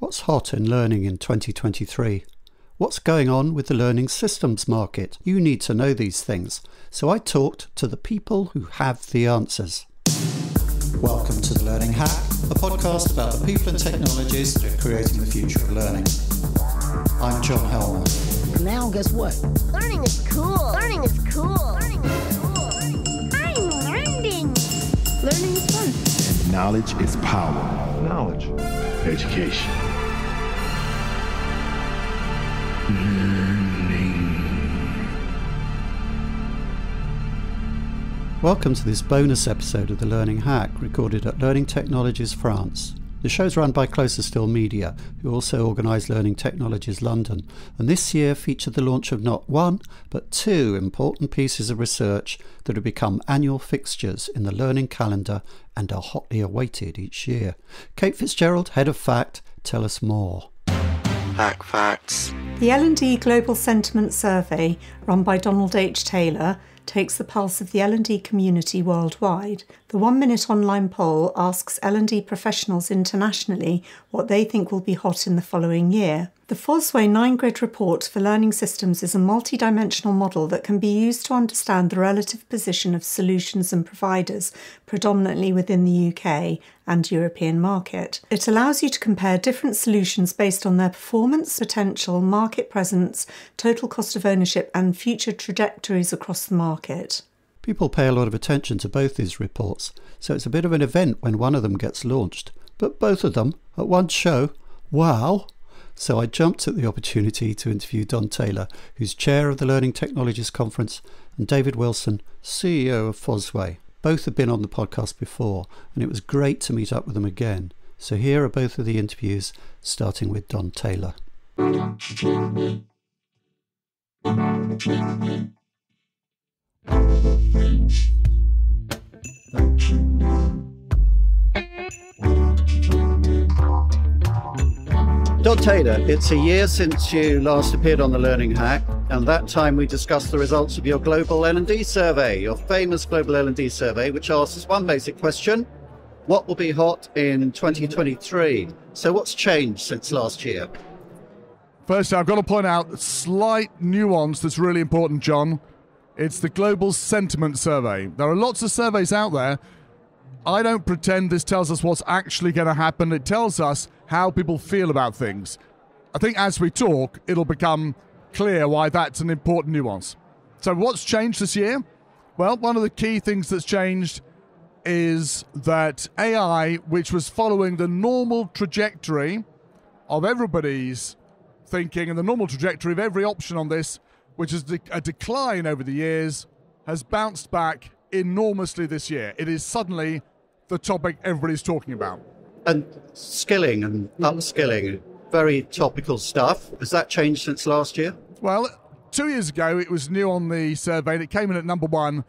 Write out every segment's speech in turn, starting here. What's hot in learning in 2023? What's going on with the learning systems market? You need to know these things. So I talked to the people who have the answers. Welcome to The Learning Hack, a podcast about the people and technologies that are creating the future of learning. I'm John Helmer. And now guess what? Learning is cool. Learning is cool. Learning is cool. I'm learning. Learning is fun. And knowledge is power. Knowledge. Education. Learning. Welcome to this bonus episode of The Learning Hack, recorded at Learning Technologies France. The show's run by Closer Still Media, who also organise Learning Technologies London, and this year featured the launch of not one, but two important pieces of research that have become annual fixtures in the learning calendar and are hotly awaited each year. Kate Fitzgerald, Head of Fact, tell us more. Hack Facts. The L&D Global Sentiment Survey, run by Donald H. Taylor, takes the pulse of the L&D community worldwide. The one-minute online poll asks L&D professionals internationally what they think will be hot in the following year. The Fosway 9-Grid Report for Learning Systems is a multidimensional model that can be used to understand the relative position of solutions and providers, predominantly within the UK and European market. It allows you to compare different solutions based on their performance, potential, market presence, total cost of ownership and future trajectories across the market. People pay a lot of attention to both these reports, so it's a bit of an event when one of them gets launched. But both of them, at one show, wow! So I jumped at the opportunity to interview Don Taylor, who's chair of the Learning Technologies Conference, and David Wilson, CEO of Fosway. Both have been on the podcast before, and it was great to meet up with them again. So here are both of the interviews, starting with Don Taylor. Don Taylor, it's a year since you last appeared on The Learning Hack, and that time we discussed the results of your global L&D survey, your famous global L&D survey, which asks one basic question: what will be hot in 2023? So what's changed since last year? Firstly, I've got to point out a slight nuance that's really important, John. It's the global sentiment survey. There are lots of surveys out there. I don't pretend this tells us what's actually going to happen. It tells us how people feel about things. I think as we talk, it'll become clear why that's an important nuance. So what's changed this year? Well, one of the key things that's changed is that AI, which was following the normal trajectory of everybody's thinking and the normal trajectory of every option on this, which is a decline over the years, has bounced back enormously this year. It is suddenly the topic everybody's talking about. And skilling and upskilling, very topical stuff. Has that changed since last year? Well, 2 years ago, it was new on the survey, and it came in at number one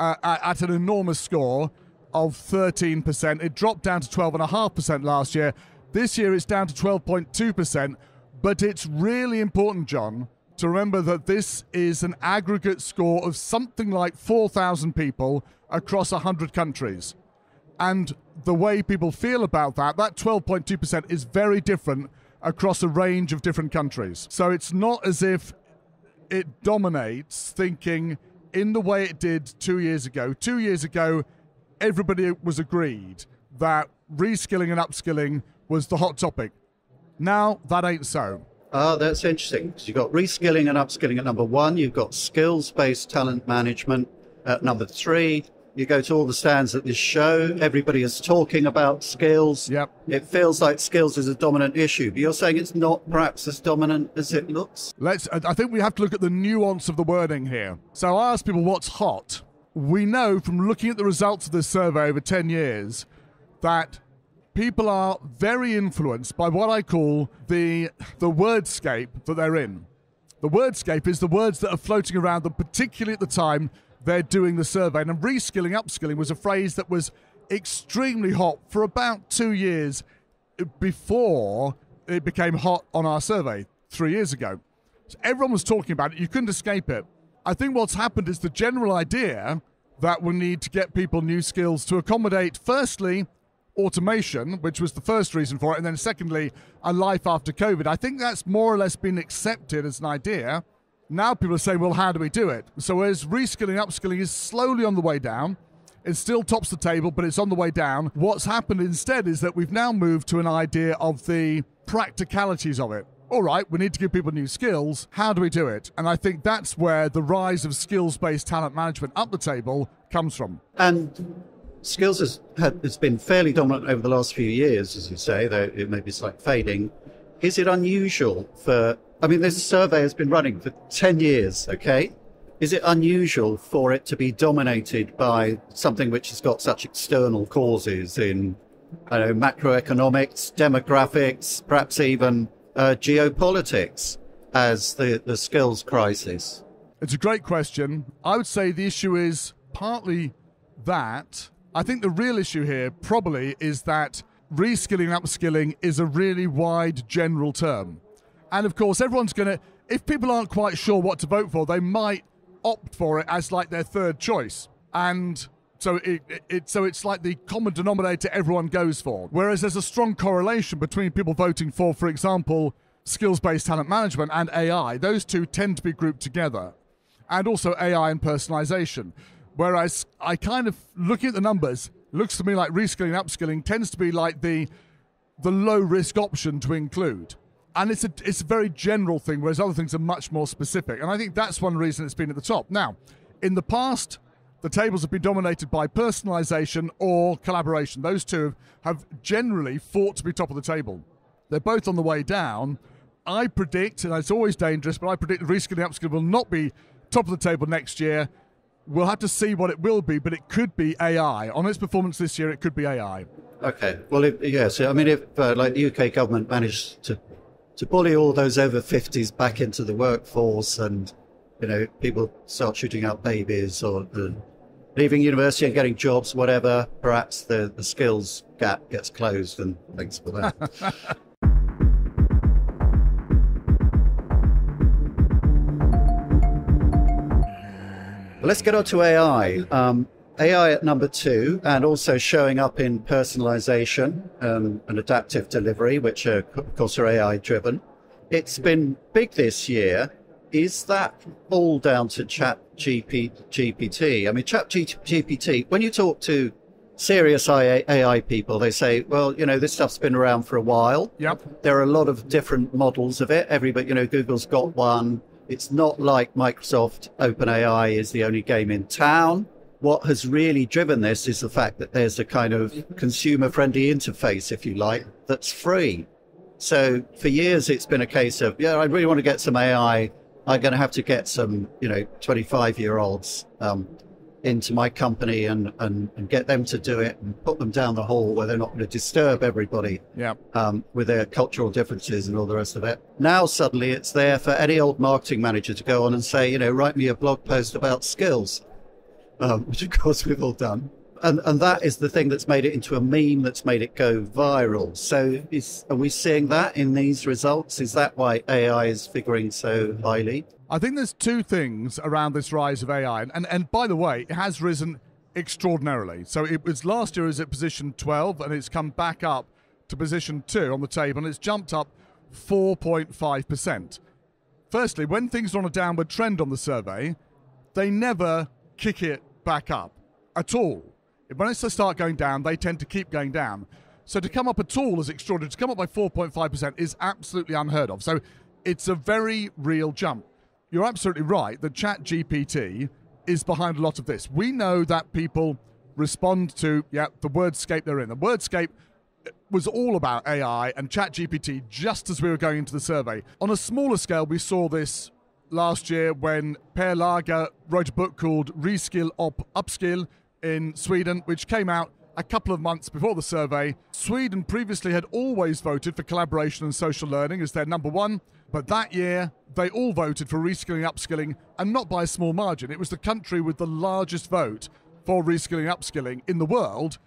at an enormous score of 13%. It dropped down to 12.5% last year. This year, it's down to 12.2%. But it's really important, John, to remember that this is an aggregate score of something like 4,000 people across 100 countries. And the way people feel about that 12.2% is very different across a range of different countries. So it's not as if it dominates thinking in the way it did 2 years ago. 2 years ago, everybody was agreed that reskilling and upskilling was the hot topic. Now, that ain't so. Ah, that's interesting. So you've got reskilling and upskilling at number one. You've got skills-based talent management at number three. You go to all the stands at this show. Everybody is talking about skills. Yep. It feels like skills is a dominant issue, but you're saying it's not perhaps as dominant as it looks? I think we have to look at the nuance of the wording here. So I ask people what's hot. We know from looking at the results of this survey over 10 years that people are very influenced by what I call the wordscape that they're in. The wordscape is the words that are floating around them, particularly at the time they're doing the survey. And reskilling, upskilling was a phrase that was extremely hot for about 2 years before it became hot on our survey 3 years ago. So everyone was talking about it. You couldn't escape it. I think what's happened is the general idea that we need to get people new skills to accommodate, firstly, automation, which was the first reason for it, and then secondly, a life after COVID. I think that's more or less been accepted as an idea. Now people are saying, well, how do we do it? So whereas reskilling, upskilling is slowly on the way down, it still tops the table, but it's on the way down. What's happened instead is that we've now moved to an idea of the practicalities of it. All right, we need to give people new skills. How do we do it? And I think that's where the rise of skills-based talent management up the table comes from. And skills has been fairly dominant over the last few years, as you say, though it may be slightly fading. Is it unusual for, I mean, this survey has been running for 10 years, okay? Is it unusual for it to be dominated by something which has got such external causes in, I don't know, macroeconomics, demographics, perhaps even geopolitics as the skills crisis? It's a great question. I would say the issue is partly that. I think the real issue here probably is that reskilling and upskilling is a really wide general term. And of course, everyone's going to, if people aren't quite sure what to vote for, they might opt for it as like their third choice. And so it's like the common denominator everyone goes for. Whereas there's a strong correlation between people voting for example, skills-based talent management and AI. Those two tend to be grouped together. And also AI and personalization. Whereas I kind of, looking at the numbers, looks to me like reskilling and upskilling tends to be like the low-risk option to include. And it's a very general thing, whereas other things are much more specific. And I think that's one reason it's been at the top. Now, in the past, the tables have been dominated by personalization or collaboration. Those two have generally fought to be top of the table. They're both on the way down. I predict, and it's always dangerous, but I predict reskilling and upskilling will not be top of the table next year. We'll have to see what it will be, but it could be AI. On its performance this year, it could be AI. Okay. Well, if like the UK government managed to bully all those over 50s back into the workforce and, you know, people start shooting out babies or leaving university and getting jobs, whatever, perhaps the skills gap gets closed, and thanks for that. Well, let's get on to AI. AI at number 2, and also showing up in personalization and adaptive delivery, which of course are AI driven. It's been big this year. Is that all down to ChatGPT? I mean, ChatGPT, when you talk to serious AI people, they say, well, you know, this stuff's been around for a while. Yep. There are a lot of different models of it. Everybody, you know, Google's got one. It's not like Microsoft OpenAI is the only game in town. What has really driven this is the fact that there's a kind of consumer-friendly interface, if you like, that's free. So for years, it's been a case of, yeah, I really want to get some AI. I'm going to have to get some, you know, 25-year-olds into my company and get them to do it and put them down the hall where they're not going to disturb everybody, yeah, with their cultural differences and all the rest of it. Now, suddenly, it's there for any old marketing manager to go on and say, you know, write me a blog post about skills, which, of course, we've all done. And that is the thing that's made it into a meme, that's made it go viral. So are we seeing that in these results? Is that why AI is figuring so highly? I think there's two things around this rise of AI. And by the way, it has risen extraordinarily. So it was last year, it was at position 12, and it's come back up to position 2 on the table, and it's jumped up 4.5%. Firstly, when things are on a downward trend on the survey, they never kick it back up at all. When they start going down, they tend to keep going down. So to come up at all is extraordinary. To come up by 4.5% is absolutely unheard of. So it's a very real jump. You're absolutely right that ChatGPT is behind a lot of this. We know that people respond to, yeah, the wordscape they're in. The wordscape was all about AI and ChatGPT just as we were going into the survey. On a smaller scale, we saw this last year when Per Lager wrote a book called Reskill Upskill, in Sweden, which came out a couple of months before the survey. Sweden previously had always voted for collaboration and social learning as their number one, but that year they all voted for reskilling and upskilling, and not by a small margin. It was the country with the largest vote for reskilling and upskilling in the world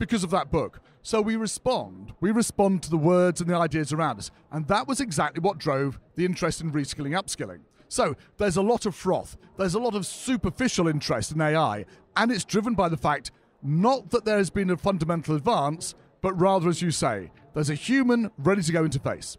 because of that book. So we respond to the words and the ideas around us, and that was exactly what drove the interest in reskilling and upskilling. So there's a lot of froth, there's a lot of superficial interest in AI, and it's driven by the fact not that there has been a fundamental advance, but rather, as you say, there's a human ready to go interface.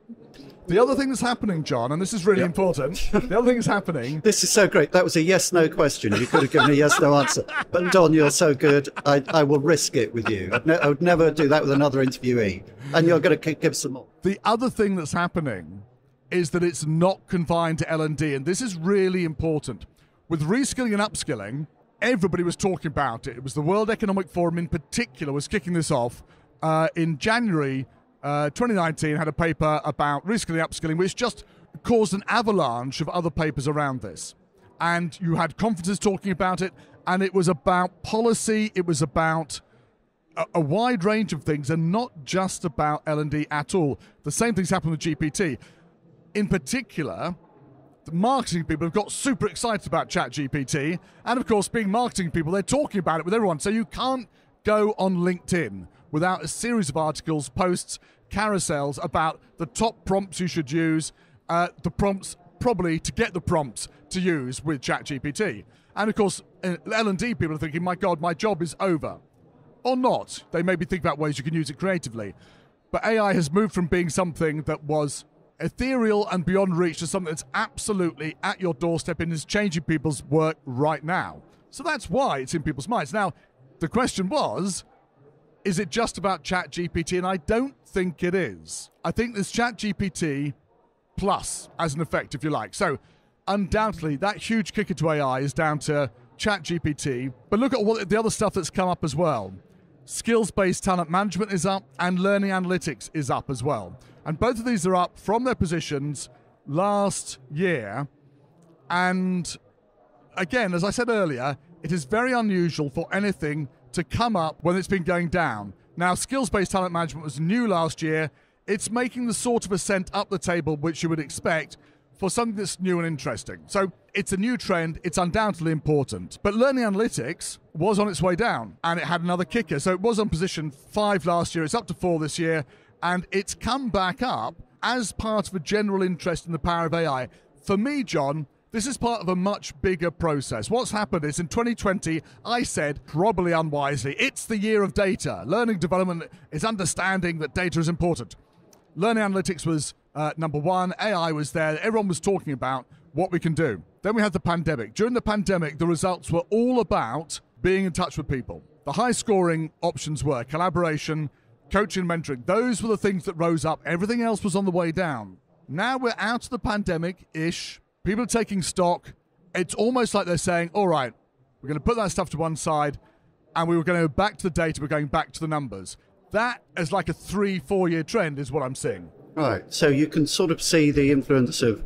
The other thing that's happening, John, and this is really important. The other thing that's happening. This is so great. That was a yes-no question. You could have given a yes-no answer. But Don, you're so good. I will risk it with you. I would never do that with another interviewee. And you're going to give some more. The other thing that's happening is that it's not confined to L&D. And this is really important. With reskilling and upskilling, everybody was talking about it. It was the World Economic Forum in particular was kicking this off in January 2019, had a paper about reskilling and upskilling, which just caused an avalanche of other papers around this. And you had conferences talking about it, and it was about policy, it was about a wide range of things, and not just about L&D at all. The same thing's happened with GPT. In particular, the marketing people have got super excited about ChatGPT, and of course, being marketing people, they're talking about it with everyone, so you can't go on LinkedIn without a series of articles, posts, carousels about the top prompts you should use, the prompts probably to get the prompts to use with ChatGPT. And of course, L&D people are thinking, my God, my job is over. Or not. They maybe think about ways you can use it creatively. But AI has moved from being something that was ethereal and beyond reach to something that's absolutely at your doorstep and is changing people's work right now. So that's why it's in people's minds. Now, the question was, is it just about ChatGPT? And I don't think it is. I think there's ChatGPT plus as an effect, if you like. So undoubtedly, that huge kicker to AI is down to ChatGPT. But look at what the other stuff that's come up as well. Skills-based talent management is up, and learning analytics is up as well. And both of these are up from their positions last year. And again, as I said earlier, it is very unusual for anything to come up when it's been going down. Now, skills-based talent management was new last year. It's making the sort of ascent up the table which you would expect for something that's new and interesting. So it's a new trend. It's undoubtedly important. But learning analytics was on its way down, and it had another kicker. So it was on position 5 last year. It's up to 4 this year, and it's come back up as part of a general interest in the power of AI. For me, John, this is part of a much bigger process. What's happened is in 2020, I said, probably unwisely, it's the year of data. Learning development is understanding that data is important. Learning analytics was number 1. AI was there. Everyone was talking about what we can do. Then we had the pandemic. During the pandemic, the results were all about being in touch with people. The high scoring options were collaboration, coaching, mentoring. Those were the things that rose up. Everything else was on the way down. Now we're out of the pandemic-ish. People are taking stock. It's almost like they're saying, all right, we're going to put that stuff to one side and we were going to go back to the data, we're going back to the numbers. That is like a 3-4 year trend is what I'm seeing. Right. So you can sort of see the influence of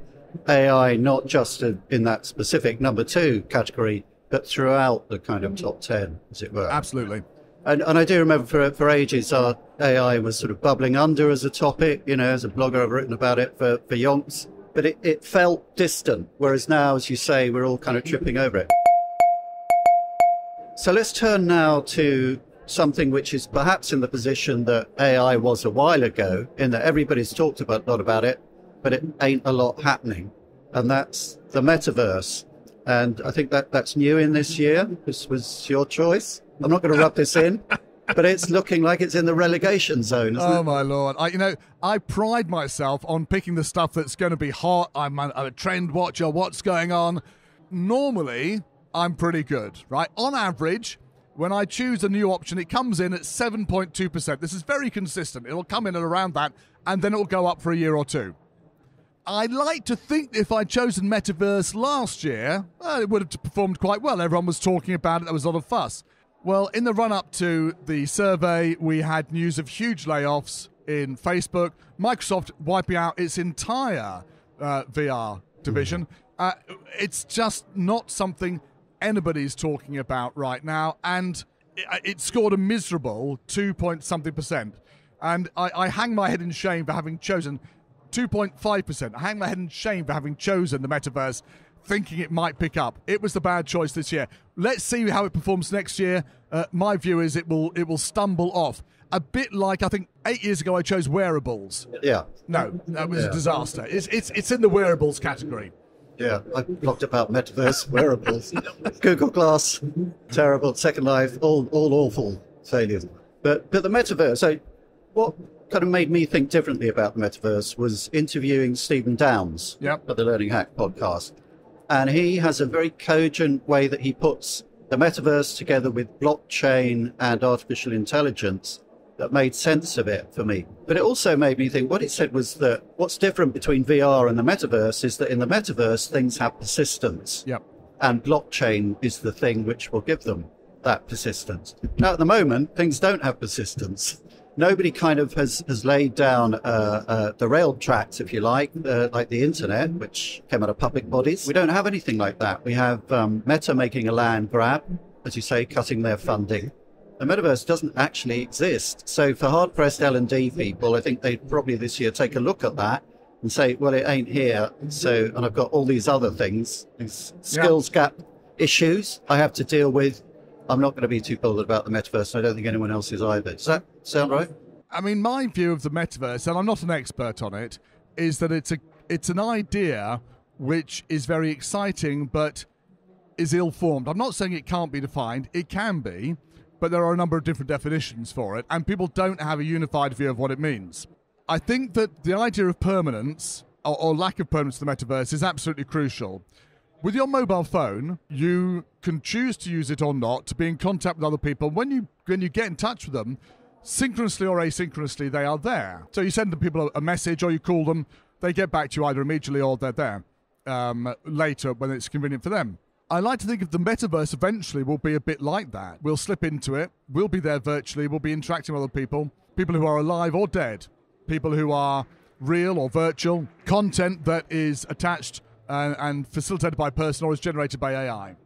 AI, not just in that specific number 2 category, but throughout the kind of top 10, as it were. Absolutely. And I do remember for ages, our AI was sort of bubbling under as a topic, you know, as a blogger, I've written about it for yonks. But it felt distant, whereas now, as you say, we're all kind of tripping over it. So let's turn now to something which is perhaps in the position that AI was a while ago, in that everybody's talked a lot about it, but it ain't a lot happening. And that's the metaverse. And I think that's new in this year. This was your choice. I'm not going to rub this in. But it's looking like it's in the relegation zone, isn't it? Oh, my Lord. I pride myself on picking the stuff that's going to be hot. I'm a trend watcher. What's going on? Normally, I'm pretty good, right? On average, when I choose a new option, it comes in at 7.2%. This is very consistent. It'll come in at around that, and then it'll go up for a year or two. I'd like to think if I'd chosen Metaverse last year, well, it would have performed quite well. Everyone was talking about it. There was a lot of fuss. Well, in the run-up to the survey, we had news of huge layoffs in Facebook, Microsoft wiping out its entire VR division. It's just not something anybody's talking about right now, and it scored a miserable 2-point-something%. And I hang my head in shame for having chosen 2.5%. I hang my head in shame for having chosen the metaverse, thinking it might pick up. It was the bad choice this year. Let's see how it performs next year. My view is it will stumble off. A bit like, I think, 8 years ago I chose wearables. Yeah. No, that was a disaster. It's in the wearables category. Yeah, I blogged about metaverse, wearables, Google Glass, terrible, Second Life, all awful failures. But the metaverse, so What kind of made me think differently about the metaverse was interviewing Stephen Downs at the Learning Hack podcast. And he has a very cogent way that he puts the metaverse together with blockchain and artificial intelligence that made sense of it for me. But it also made me think, what it said was that what's different between VR and the metaverse is that in the metaverse, things have persistence. Yep. And blockchain is the thing which will give them that persistence. Now, at the moment, things don't have persistence. Nobody kind of has laid down the rail tracks, if you like the internet, which came out of public bodies. We don't have anything like that. We have Meta making a land grab, as you say, cutting their funding. The metaverse doesn't actually exist. So for hard-pressed L&D people, I think they'd probably this year take a look at that and say, well, it ain't here. So, and I've got all these other things, these skills gap issues I have to deal with. I'm not going to be too bothered about the metaverse, and I don't think anyone else is either. Does that sound right? I mean, my view of the metaverse, and I'm not an expert on it, is that it's an idea which is very exciting but is ill-formed. I'm not saying it can't be defined. It can be, but there are a number of different definitions for it, and people don't have a unified view of what it means. I think that the idea of permanence or lack of permanence to the metaverse is absolutely crucial. With your mobile phone, you can choose to use it or not to be in contact with other people. When you get in touch with them, synchronously or asynchronously, they are there. So you send the people a message or you call them. They get back to you either immediately or they're there later when it's convenient for them. I like to think of the metaverse eventually will be a bit like that. We'll slip into it. We'll be there virtually. We'll be interacting with other people, people who are alive or dead, people who are real or virtual, content that is attached and facilitated by a person or is generated by AI.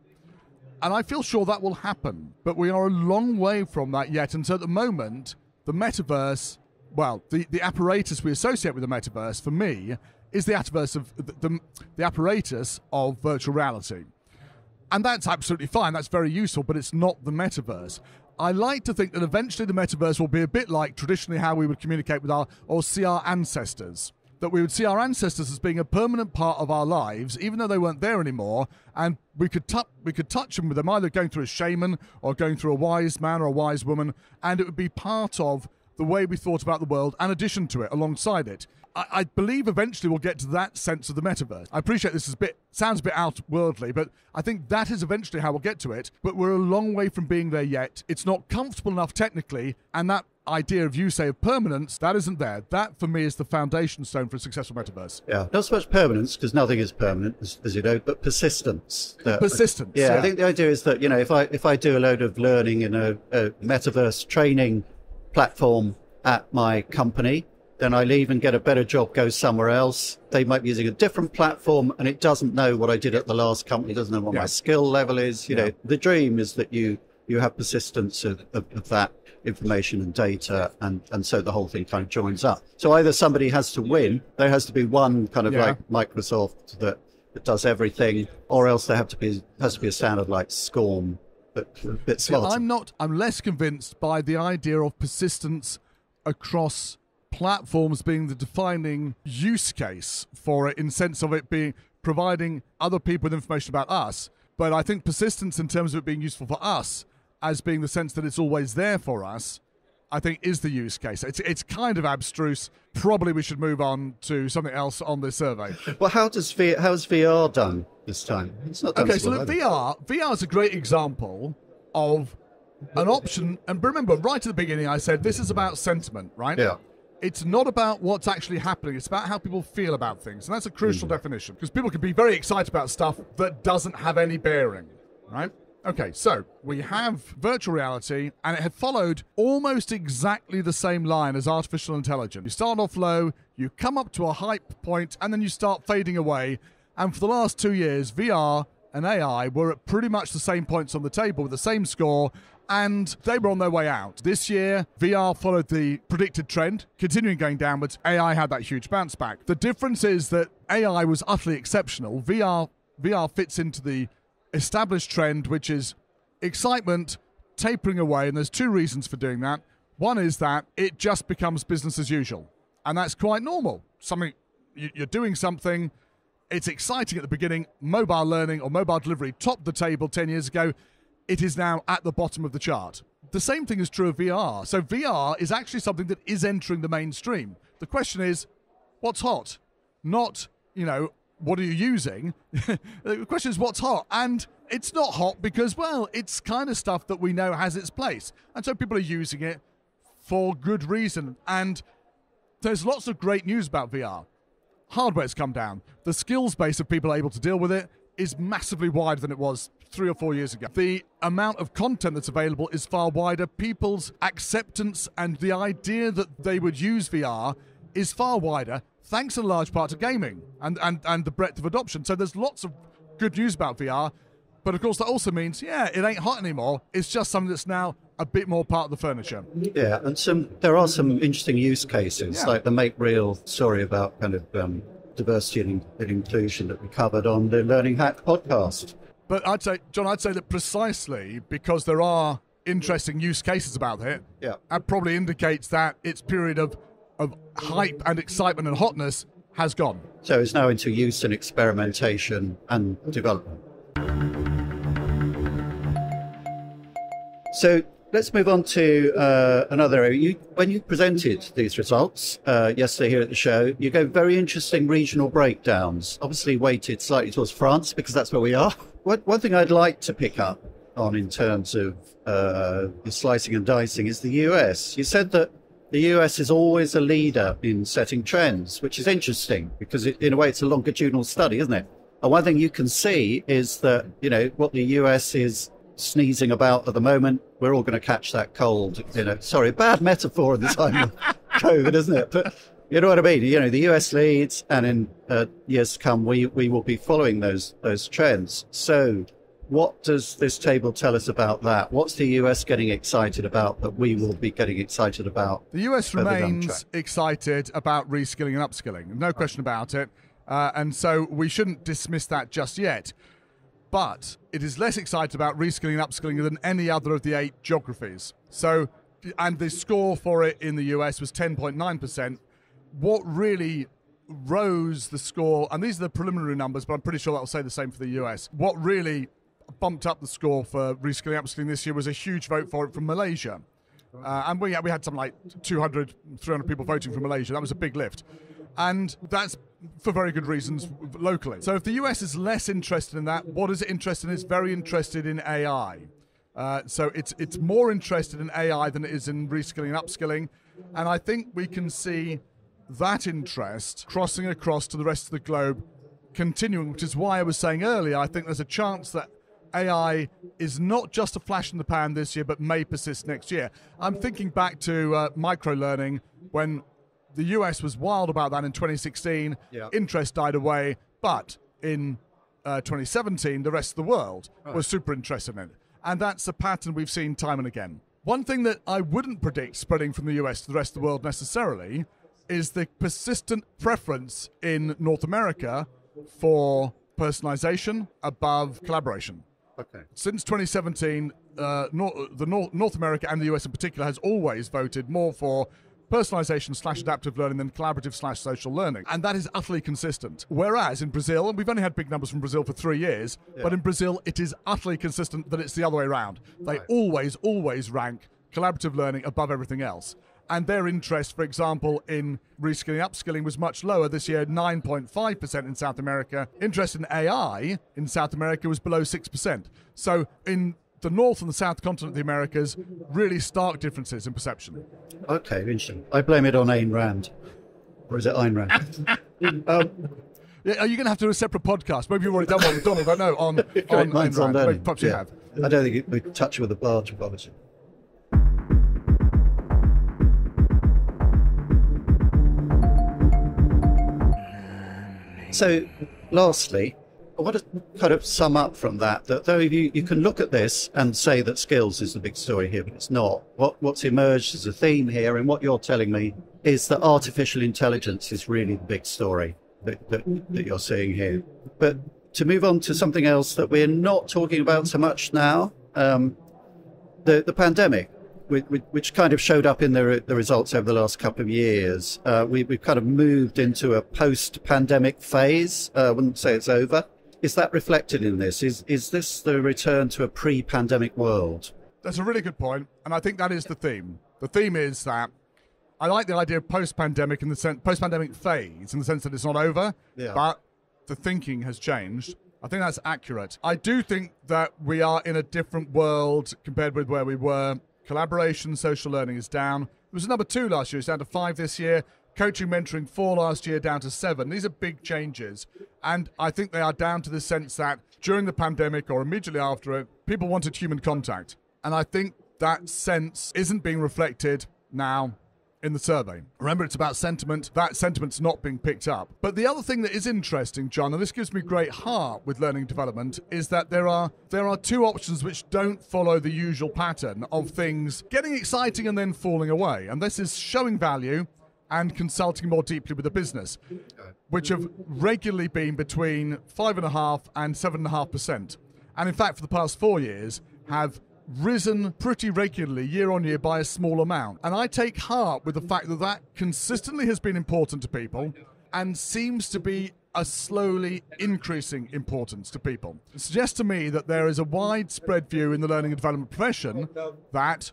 And I feel sure that will happen, but we are a long way from that yet. And so at the moment, the metaverse, well, the apparatus we associate with the metaverse, for me, is the apparatus of virtual reality. And that's absolutely fine, that's very useful, but it's not the metaverse. I like to think that eventually the metaverse will be a bit like traditionally how we would communicate with or see our ancestors. That we would see our ancestors as being a permanent part of our lives, even though they weren't there anymore, and we could touch them with them, either going through a shaman or going through a wise man or a wise woman, and it would be part of the way we thought about the world, in addition to it, alongside it. I believe eventually we'll get to that sense of the metaverse. I appreciate this is sounds a bit outworldly, but I think that is eventually how we'll get to it, but we're a long way from being there yet. It's not comfortable enough technically, and that idea of, you say, of permanence, that isn't there. That, for me, is the foundation stone for a successful metaverse. Yeah, not so much permanence, because nothing is permanent, as you know, but persistence. Persistence. Yeah, yeah, I think the idea is that, you know, if I do a load of learning in a metaverse training platform at my company, then I leave and get a better job, go somewhere else. They might be using a different platform, and it doesn't know what I did at the last company, it doesn't know what my skill level is. You know, the dream is that you have persistence of that information and data, and so the whole thing kind of joins up. So either somebody has to win, there has to be one kind of like Microsoft that does everything, or else there has to be a standard like SCORM, but a bit smarter. See, I'm less convinced by the idea of persistence across platforms being the defining use case for it, in sense of it being providing other people with information about us. But I think persistence in terms of it being useful for us, as being the sense that it's always there for us, I think is the use case. It's kind of abstruse. Probably we should move on to something else on this survey. Well, how's VR done this time? It's not done okay, so well, look, VR is a great example of an option. And remember, right at the beginning, I said this is about sentiment, right? Yeah. It's not about what's actually happening. It's about how people feel about things. And that's a crucial definition, because people can be very excited about stuff that doesn't have any bearing, right? Okay, so we have virtual reality, and it had followed almost exactly the same line as artificial intelligence. You start off low, you come up to a hype point, and then you start fading away. And for the last 2 years, VR and AI were at pretty much the same points on the table with the same score, and they were on their way out. This year, VR followed the predicted trend, continuing going downwards. AI had that huge bounce back. The difference is that AI was utterly exceptional. VR fits into the established trend, which is excitement tapering away, and there's two reasons for doing that. One is that it just becomes business as usual, and that's quite normal. Something you're doing something, it's exciting at the beginning. Mobile learning or mobile delivery topped the table 10 years ago. It is now at the bottom of the chart. The same thing is true of VR. So VR is actually something that is entering the mainstream. The question is, what's hot? Not, you know, what are you using? The question is, what's hot? And it's not hot because, well, it's kind of stuff that we know has its place. And so people are using it for good reason. And there's lots of great news about VR. Hardware's come down. The skills base of people able to deal with it is massively wider than it was 3 or 4 years ago. The amount of content that's available is far wider. People's acceptance and the idea that they would use VR is far wider, thanks in large part to gaming and the breadth of adoption. So there's lots of good news about VR, but of course that also means, yeah, it ain't hot anymore. It's just something that's now a bit more part of the furniture. Yeah, and there are some interesting use cases, like the Make Real story about kind of diversity and inclusion that we covered on the Learning Hack podcast. But I'd say, John, that precisely because there are interesting use cases about it, that probably indicates that its period of hype and excitement and hotness has gone. So it's now into use and experimentation and development. So let's move on to another area. When you presented these results yesterday here at the show, you gave very interesting regional breakdowns, obviously weighted slightly towards France because that's where we are. One thing I'd like to pick up on in terms of the slicing and dicing is the US. You said that the US is always a leader in setting trends, which is interesting because in a way it's a longitudinal study, isn't it? And one thing you can see is that, you know, what the US is sneezing about at the moment, we're all going to catch that cold. You know, sorry, bad metaphor at the time of COVID, isn't it? But you know what I mean? You know, the US leads, and in years to come, we will be following those trends. So what does this table tell us about that? What's the US getting excited about that we will be getting excited about? The US remains excited about reskilling and upskilling, no question about it. And so we shouldn't dismiss that just yet. But it is less excited about reskilling and upskilling than any other of the 8 geographies. So, and the score for it in the US was 10.9%. What really rose the score, and these are the preliminary numbers, but I'm pretty sure that'll say the same for the US. What really bumped up the score for reskilling and upskilling this year was a huge vote for it from Malaysia. And we had something like 200, 300 people voting for Malaysia. That was a big lift. And that's for very good reasons locally. So if the US is less interested in that, what is it interested in? It's very interested in AI. So it's more interested in AI than it is in reskilling and upskilling. And I think we can see that interest crossing across to the rest of the globe continuing, which is why I was saying earlier, I think there's a chance that AI is not just a flash in the pan this year, but may persist next year. I'm thinking back to micro-learning when the US was wild about that in 2016. Yeah. Interest died away, but in 2017, the rest of the world was super interested in it. And that's a pattern we've seen time and again. One thing that I wouldn't predict spreading from the US to the rest of the world necessarily is the persistent preference in North America for personalization above collaboration. Okay. Since 2017, North America and the US in particular has always voted more for personalization/adaptive learning than collaborative/social learning. And that is utterly consistent. Whereas in Brazil, and we've only had big numbers from Brazil for 3 years, but in Brazil, it is utterly consistent that it's the other way around. They always rank collaborative learning above everything else. And their interest, for example, in reskilling, upskilling was much lower this year, 9.5% in South America. Interest in AI in South America was below 6%. So in the North and the South continent of the Americas, really stark differences in perception. Okay, interesting. I blame it on Ayn Rand. Or is it Ayn Rand? Are you going to have to do a separate podcast? Maybe you've already done one with Donald, I know, on Ayn Rand. Maybe, perhaps you have. I don't think we touch with a barge, obviously. So, lastly, I want to kind of sum up from that though you can look at this and say that skills is the big story here, but it's not. What's emerged as a theme here, and what you're telling me, is that artificial intelligence is really the big story that you're seeing here. But to move on to something else that we're not talking about so much now, the pandemic, which kind of showed up in the results over the last couple of years. We've kind of moved into a post-pandemic phase. I wouldn't say it's over. Is that reflected in this? Is this the return to a pre-pandemic world? That's a really good point, and I think that is the theme. The theme is that I like the idea of post-pandemic in the sense, post-pandemic phase in the sense that it's not over, but the thinking has changed. I think that's accurate. I do think that we are in a different world compared with where we were. Collaboration, social learning is down. It was number 2 last year. It's down to 5 this year. Coaching, mentoring, 4 last year, down to 7. These are big changes. And I think they are down to the sense that during the pandemic or immediately after it, people wanted human contact. And I think that sense isn't being reflected now in the survey. Remember, it's about sentiment. That sentiment's not being picked up. But the other thing that is interesting, John, and this gives me great heart with learning development, is that there are 2 options which don't follow the usual pattern of things getting exciting and then falling away. And this is showing value and consulting more deeply with the business, which have regularly been between 5.5% and 7.5%. And in fact, for the past 4 years, have risen pretty regularly year on year by a small amount. And I take heart with the fact that that consistently has been important to people and seems to be a slowly increasing importance to people. It suggests to me that there is a widespread view in the learning and development profession that,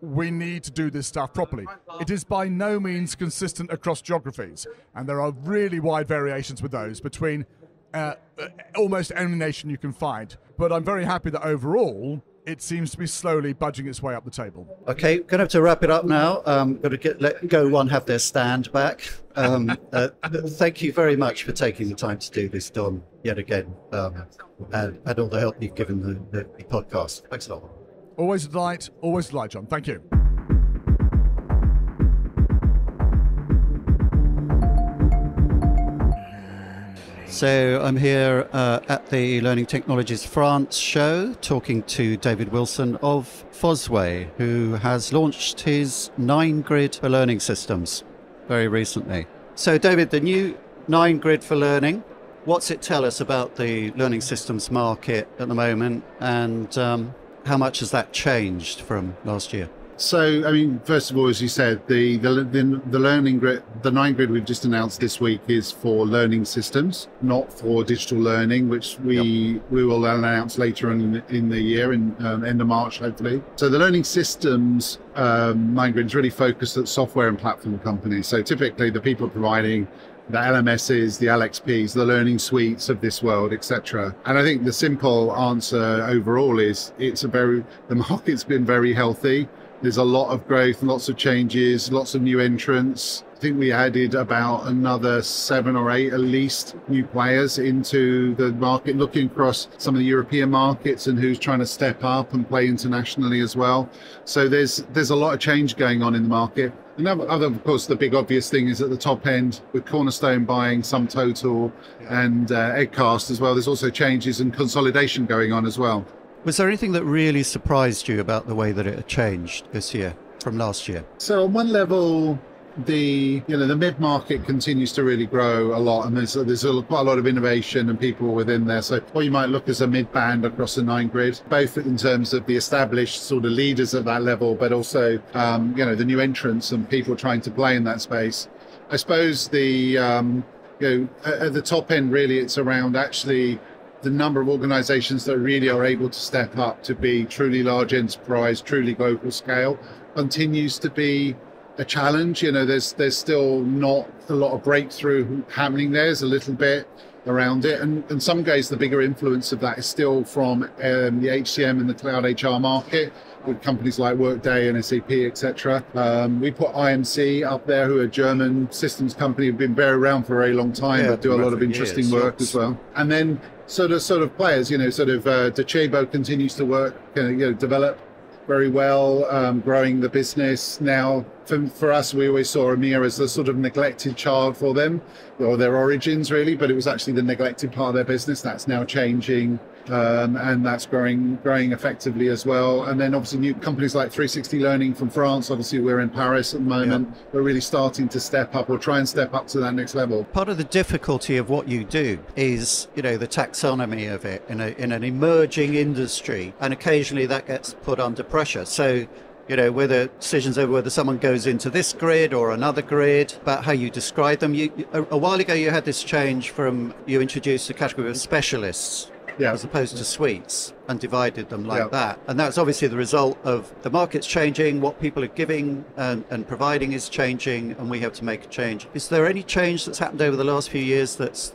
we need to do this stuff properly. It is by no means consistent across geographies. And there are really wide variations with those between almost any nation you can find. But I'm very happy that overall, it seems to be slowly budging its way up the table. Okay, going to have to wrap it up now. Going to let Go1 have their stand back. Thank you very much for taking the time to do this, Don, yet again, and all the help you've given the podcast. Thanks a lot. Always a delight, John. Thank you. So I'm here at the Learning Technologies France show talking to David Wilson of Fosway, who has launched his 9-Grid for Learning Systems very recently. So David, the new 9-Grid for Learning, what's it tell us about the learning systems market at the moment, and how much has that changed from last year? So, I mean, first of all, as you said, the learning grid, the 9-Grid we've just announced this week is for learning systems, not for digital learning, which we will announce later in the year, in end of March, hopefully. So the learning systems 9-Grid is really focused at software and platform companies. So typically the people providing the LMSs, the LXPs, the learning suites of this world, etc. And I think the simple answer overall is the market's been very healthy. There's a lot of growth, lots of changes, lots of new entrants. I think we added about another 7 or 8 at least new players into the market, looking across some of the European markets and who's trying to step up and play internationally as well. So there's a lot of change going on in the market. Another, of course, the big obvious thing is at the top end with Cornerstone buying SumTotal and Edcast as well. There's also changes and consolidation going on as well. Was there anything that really surprised you about the way that it had changed this year from last year? So on one level, the mid-market continues to really grow a lot, and there's quite a lot of innovation and people within there. So what you might look as a mid-band across the 9-Grid, both in terms of the established sort of leaders at that level, but also the new entrants and people trying to play in that space. I suppose at the top end, really, it's around actually the number of organizations that really are able to step up to be truly large enterprise, truly global scale, continues to be a challenge. There's still not a lot of breakthrough happening. There's a little bit around it, and in some cases the bigger influence of that is still from the HCM and the cloud HR market, with companies like Workday and SAP, etc. We put IMC up there, who are a German systems company, who've been very around for a very long time, but do a lot of interesting work as well. And then sort of players, Docebo continues to work, develop very well, growing the business. Now, for us, we always saw EMEA as the sort of neglected child for them, or their origins really, but it was actually the neglected part of their business. That's now changing, and that's growing effectively as well. And then obviously new companies like 360 Learning from France. Obviously we're in Paris at the moment. We're really starting to step up, or try and step up to that next level. Part of the difficulty of what you do is, the taxonomy of it in an emerging industry, and occasionally that gets put under pressure. So, whether decisions over whether someone goes into this grid or another grid, about how you describe them. A while ago you had this change from, you introduced a category of specialists. yeah. as opposed to suites, and divided them like yeah. that. And that's obviously the result of the market's changing, what people are giving and providing is changing, and we have to make a change. Is there any change that's happened over the last few years that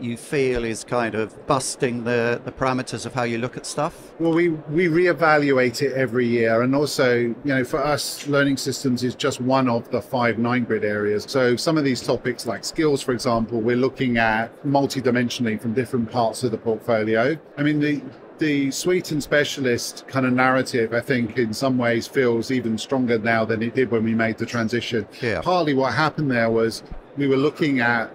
you feel is kind of busting the parameters of how you look at stuff? Well, we reevaluate it every year. And also, for us, learning systems is just one of the 5 9-grid areas. So some of these topics like skills, for example, we're looking at multidimensionally from different parts of the portfolio. I mean, the suite and specialist kind of narrative, I think, in some ways feels even stronger now than it did when we made the transition. Yeah. Partly what happened there was we were looking at,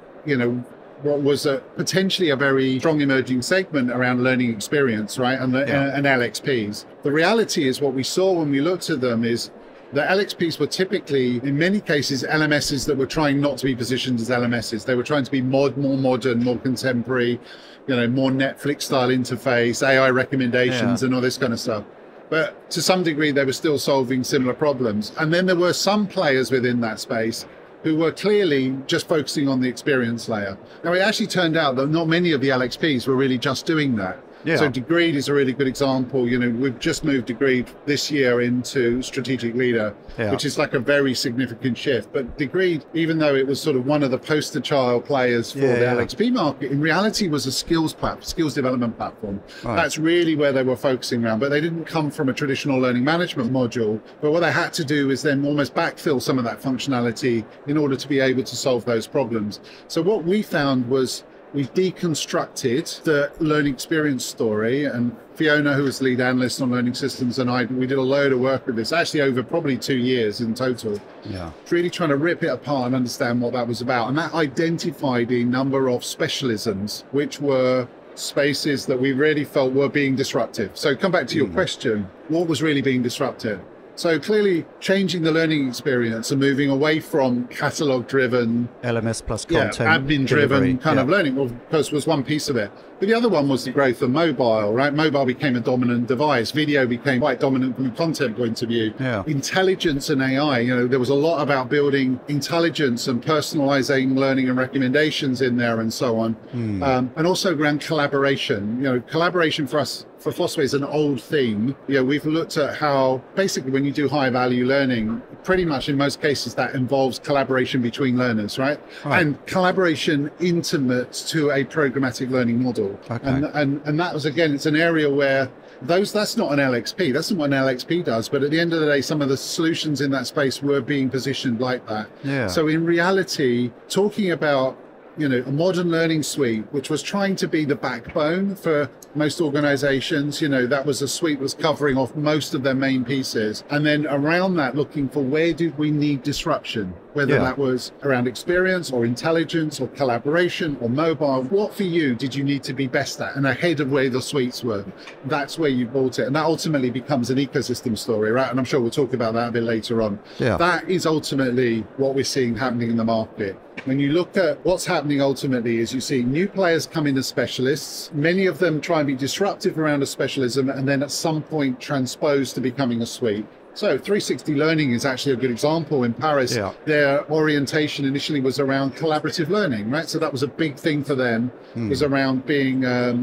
what was potentially a very strong emerging segment around learning experience, right? And, and LXPs. The reality is what we saw when we looked at them is the LXPs were typically, in many cases, LMSs that were trying not to be positioned as LMSs. They were trying to be more modern, more contemporary, more Netflix-style interface, AI recommendations and all this kind of stuff. But to some degree, they were still solving similar problems. And then there were some players within that space who were clearly just focusing on the experience layer. Now, it actually turned out that not many of the LXPs were really just doing that. Yeah. So Degreed is a really good example. We've just moved Degreed this year into strategic leader, which is like a very significant shift. But Degreed, even though it was sort of one of the poster child players for the LXP market, in reality was a skills development platform. Right. That's really where they were focusing around. But they didn't come from a traditional learning management module. But what they had to do is then almost backfill some of that functionality in order to be able to solve those problems. So what we found was, we've deconstructed the learning experience story, and Fiona, who was lead analyst on learning systems, and I, we did a load of work with this, actually over probably 2 years in total. Yeah. Really trying to rip it apart and understand what that was about. And that identified a number of specialisms, which were spaces that we really felt were being disruptive. So come back to your question, what was really being disrupted? So clearly changing the learning experience and moving away from catalog-driven, LMS plus content, admin-driven kind of learning, of course, was one piece of it. But the other one was the growth of mobile, right? Mobile became a dominant device. Video became quite dominant from a content point of view. Yeah. Intelligence and AI, there was a lot about building intelligence and personalizing learning and recommendations in there and so on. And also around collaboration. Collaboration for us, for Fosway, is an old theme. We've looked at how basically when you do high value learning, pretty much in most cases that involves collaboration between learners, right? And collaboration intimate to a programmatic learning model. And that was, again, it's an area where that's not an LXP, that's not what an LXP does, but at the end of the day, some of the solutions in that space were being positioned like that. Yeah. So in reality, talking about a modern learning suite, which was trying to be the backbone for most organizations, that was a suite was covering off most of their main pieces. And then around that, looking for where do we need disruption, whether that was around experience or intelligence or collaboration or mobile. What for you did you need to be best at and ahead of where the suites were? That's where you bought it. And that ultimately becomes an ecosystem story, right? And I'm sure we'll talk about that a bit later on. Yeah. That is ultimately what we're seeing happening in the market. When you look at what's happening ultimately is you see new players come in as specialists. Many of them try and be disruptive around a specialism and then at some point transpose to becoming a suite. So 360 Learning is actually a good example in Paris. Yeah. Their orientation initially was around collaborative learning, right? So that was a big thing for them, was around being a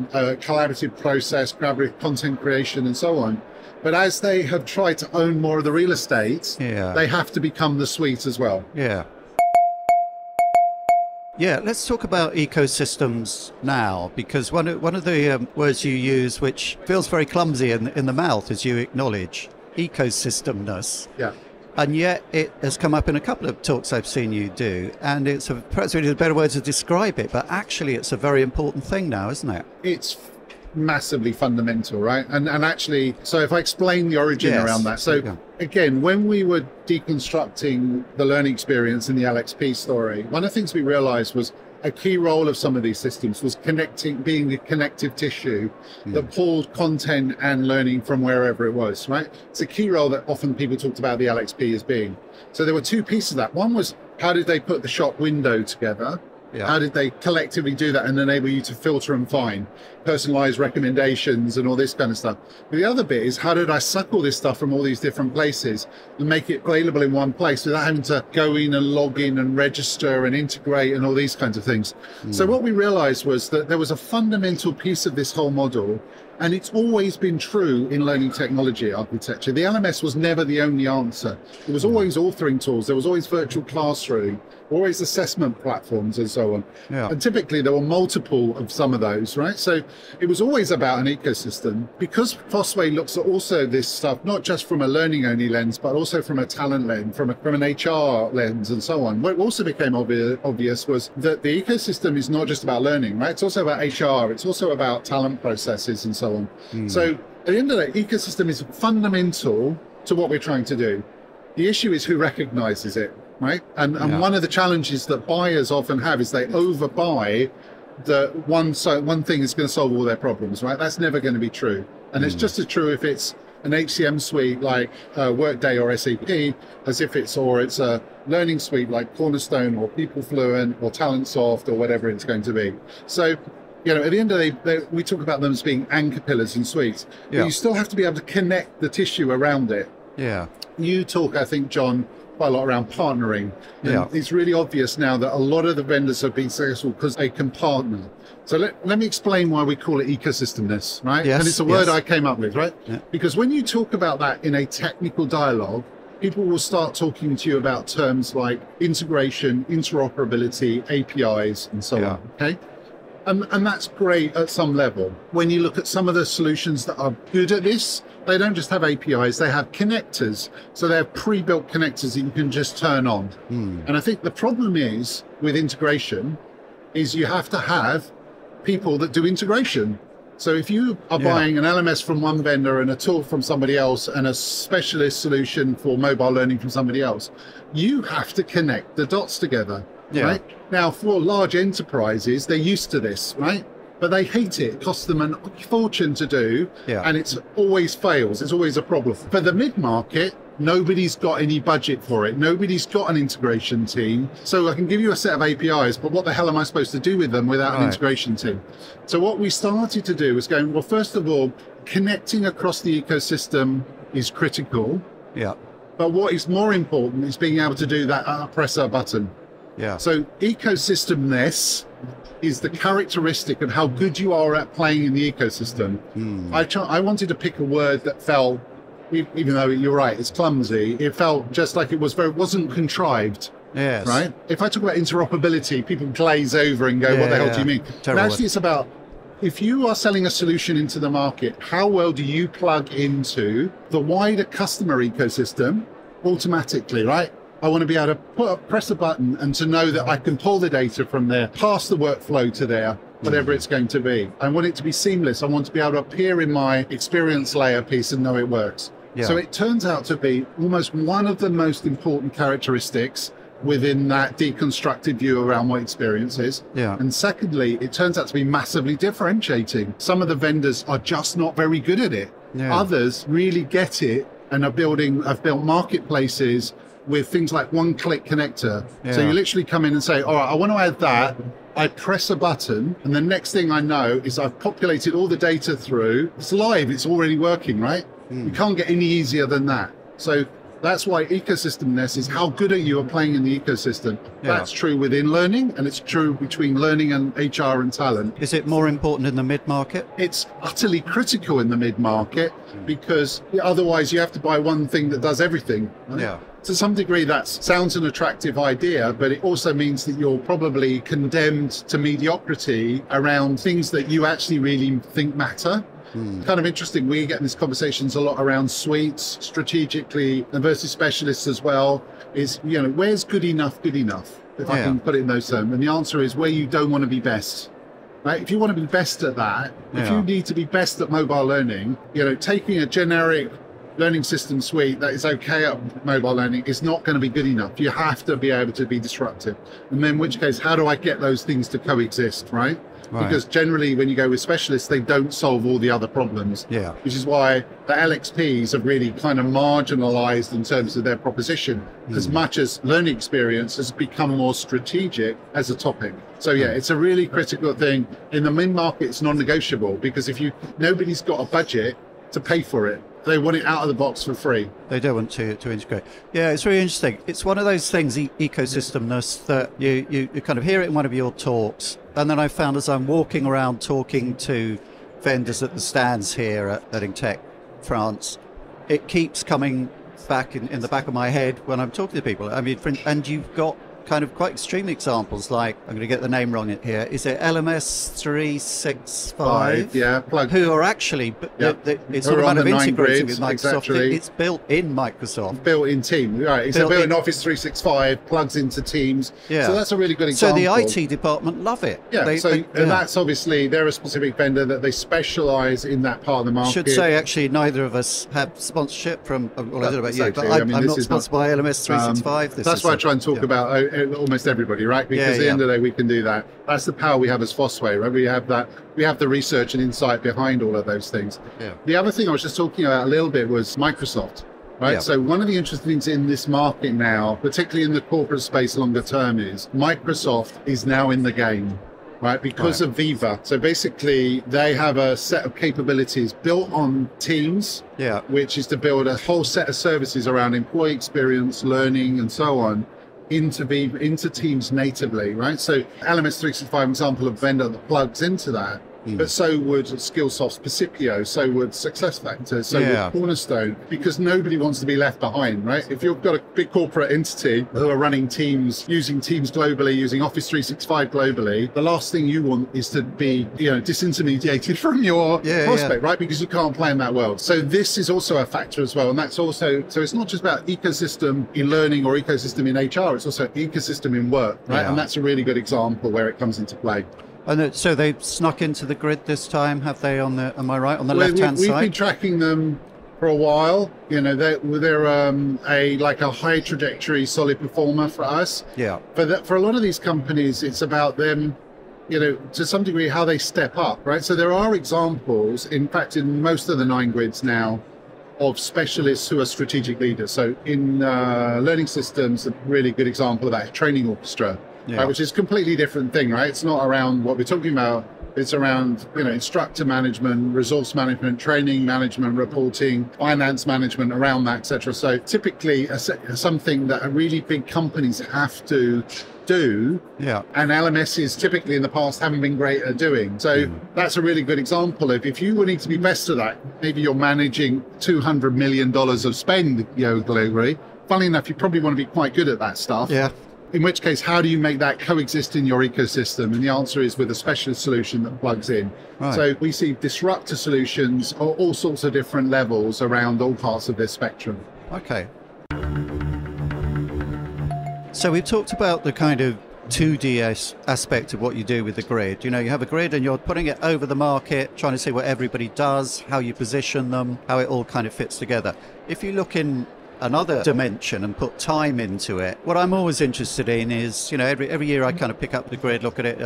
collaborative process, collaborative content creation and so on. But as they have tried to own more of the real estate, they have to become the suite as well. Yeah. Yeah, let's talk about ecosystems now, because one of the words you use, which feels very clumsy in the mouth, as you acknowledge, ecosystemness. Yeah. And yet it has come up in a couple of talks I've seen you do, and it's perhaps really a better word to describe it, but actually it's a very important thing now, isn't it? It's massively fundamental, right? And actually, so if I explain the origin around that. So again, when we were deconstructing the learning experience in the LXP story, one of the things we realized was a key role of some of these systems was connecting, being the connective tissue that pulled content and learning from wherever it was, right? It's a key role that often people talked about the LXP as being. So there were two pieces of that. One was, how did they put the shop window together? Yeah. How did they collectively do that and enable you to filter and find personalized recommendations and all this kind of stuff? But the other bit is, how did I suck all this stuff from all these different places and make it available in one place without having to go in and log in and register and integrate and all these kinds of things? Mm. So what we realized was that there was a fundamental piece of this whole model, and it's always been true in learning technology architecture. The LMS was never the only answer. It was always authoring tools. There was always virtual classroom, always assessment platforms and so on. Yeah. And typically there were multiple of some of those, right? So it was always about an ecosystem. Because Fosway looks at also this stuff, not just from a learning only lens, but also from a talent lens, from an HR lens and so on. What also became obvious was that the ecosystem is not just about learning, right? It's also about HR. It's also about talent processes and so on. So at the end of the day, ecosystem is fundamental to what we're trying to do. The issue is who recognizes it, right? And one of the challenges that buyers often have is they overbuy that one thing is going to solve all their problems, right? That's never going to be true. And it's just as true if it's an HCM suite like Workday or SAP, as if it's a learning suite like Cornerstone or PeopleFluent or TalentSoft or whatever it's going to be. So, you know, at the end of the day, we talk about them as being anchor pillars and suites, but you still have to be able to connect the tissue around it. Yeah. You talk, I think, John, quite a lot around partnering. And it's really obvious now that a lot of the vendors have been successful because they can partner. So let me explain why we call it ecosystemness, right? Yes. And it's a word I came up with, right? Yeah. Because when you talk about that in a technical dialogue, people will start talking to you about terms like integration, interoperability, APIs, and so on, okay? And that's great at some level. When you look at some of the solutions that are good at this, they don't just have APIs, they have connectors. So they have pre-built connectors that you can just turn on. Mm. And I think the problem is with integration is you have to have people that do integration. So if you are buying an LMS from one vendor and a tool from somebody else and a specialist solution for mobile learning from somebody else, you have to connect the dots together. Yeah. Right? Now, for large enterprises, they're used to this, right? But they hate it. It costs them a fortune to do, and it always fails. It's always a problem. For the mid-market, nobody's got any budget for it. Nobody's got an integration team. So I can give you a set of APIs, but what the hell am I supposed to do with them without an integration team? So what we started to do was going, well, first of all, connecting across the ecosystem is critical. Yeah. But what is more important is being able to do that at a press of a button. Yeah. So ecosystemness is the characteristic of how good you are at playing in the ecosystem. Mm. I wanted to pick a word that felt, even though you're right, it's clumsy, it felt just like it wasn't contrived. Yes. Right? If I talk about interoperability, people glaze over and go, what the hell do you mean? But actually it's about, if you are selling a solution into the market, how well do you plug into the wider customer ecosystem automatically, right? I want to be able to press a button and to know that I can pull the data from there, pass the workflow to there, whatever it's going to be. I want it to be seamless. I want to be able to appear in my experience layer piece and know it works. Yeah. So it turns out to be almost one of the most important characteristics within that deconstructed view around what experience is. Yeah. And secondly, it turns out to be massively differentiating. Some of the vendors are just not very good at it. Yeah. Others really get it and have built marketplaces with things like one-click connector. Yeah. So you literally come in and say, all right, I want to add that. I press a button, and the next thing I know is I've populated all the data through. It's live, it's already working, right? Mm. You can't get any easier than that. So that's why ecosystemness is how good are you at playing in the ecosystem. Yeah. That's true within learning, and it's true between learning and HR and talent. Is it more important in the mid-market? It's utterly critical in the mid-market because otherwise you have to buy one thing that does everything. Right? Yeah. To some degree, that sounds an attractive idea, but it also means that you're probably condemned to mediocrity around things that you actually really think matter. Mm. Kind of interesting, we get in these conversations a lot around suites, strategically, and versus specialists as well, is, you know, where's good enough, if I can put it in those terms. And the answer is where you don't want to be best. Right? If you want to be best at that, if you need to be best at mobile learning, you know, taking a generic learning system suite that is okay at mobile learning is not going to be good enough. You have to be able to be disruptive. And then in which case, how do I get those things to coexist, right? Right. Because generally when you go with specialists, they don't solve all the other problems. Yeah. Which is why the LXPs have really kind of marginalized in terms of their proposition, as much as learning experience has become more strategic as a topic. So yeah, it's a really critical thing. In the mid-market, it's non-negotiable, because if you, nobody's got a budget to pay for it. They want it out of the box for free. They don't want to integrate. Yeah, it's really interesting. It's one of those things, ecosystemness, that you kind of hear it in one of your talks. And then I found as I'm walking around talking to vendors at the stands here at Learning Tech France, it keeps coming back in the back of my head when I'm talking to people. I mean, and you've got kind of quite extreme examples, like, I'm going to get the name wrong here, is it LMS365? Yeah, plug. Who are actually, it's all about integrating with Microsoft. Exactly. It's built in Microsoft. Built in Teams, right. It's built in Office 365, plugs into Teams. Yeah. So that's a really good example. So the IT department love it. Yeah, and that's obviously, they're a specific vendor that they specialise in that part of the market. I should say, actually, neither of us have sponsorship from, well, I don't know about you, but I'm not sponsored by LMS365. That's why I try and talk about almost everybody, right? Because at the end of the day, we can do that. That's the power we have as Fosway, right? We have that. We have the research and insight behind all of those things. Yeah. The other thing I was just talking about a little bit was Microsoft, right? Yeah. So one of the interesting things in this market now, particularly in the corporate space longer term, is Microsoft is now in the game, right? Because of Viva. So basically, they have a set of capabilities built on Teams, which is to build a whole set of services around employee experience, learning, and so on, into Teams natively, right? So LMS365, example of vendor that plugs into that, but so would Skillsoft, Percipio, so would SuccessFactors, so would Cornerstone, because nobody wants to be left behind, right? If you've got a big corporate entity who are running Teams, using Teams globally, using Office 365 globally, the last thing you want is to be, disintermediated from your prospect, right? Because you can't play in that world. So this is also a factor as well. And that's also, so it's not just about ecosystem in learning or ecosystem in HR, it's also ecosystem in work, right? Yeah. And that's a really good example where it comes into play. And so they've snuck into the grid this time, have they, am I right, on the left-hand side? We've been tracking them for a while. They're like a high trajectory, solid performer for us. Yeah. For a lot of these companies, it's about them, to some degree, how they step up, right? So there are examples, in fact, in most of the 9 grids now, of specialists who are strategic leaders. So in learning systems, a really good example of that, training orchestra. Yeah. Right, which is a completely different thing, right? It's not around what we're talking about. It's around, instructor management, resource management, training management, reporting, finance management around that, etc. So typically something that really big companies have to do, and LMSs typically in the past haven't been great at doing. So that's a really good example of, if you were need to be best at that, maybe you're managing $200 million of spend globally. Funnily enough, you probably want to be quite good at that stuff. Yeah. In which case, how do you make that coexist in your ecosystem? And the answer is with a specialist solution that plugs in. Right. So we see disruptor solutions at all sorts of different levels around all parts of this spectrum. Okay. So we've talked about the kind of 2D aspect of what you do with the grid. You have a grid and you're putting it over the market, trying to see what everybody does, how you position them, how it all kind of fits together. If you look in another dimension and put time into it, what I'm always interested in is, every year I kind of pick up the grid, look at it,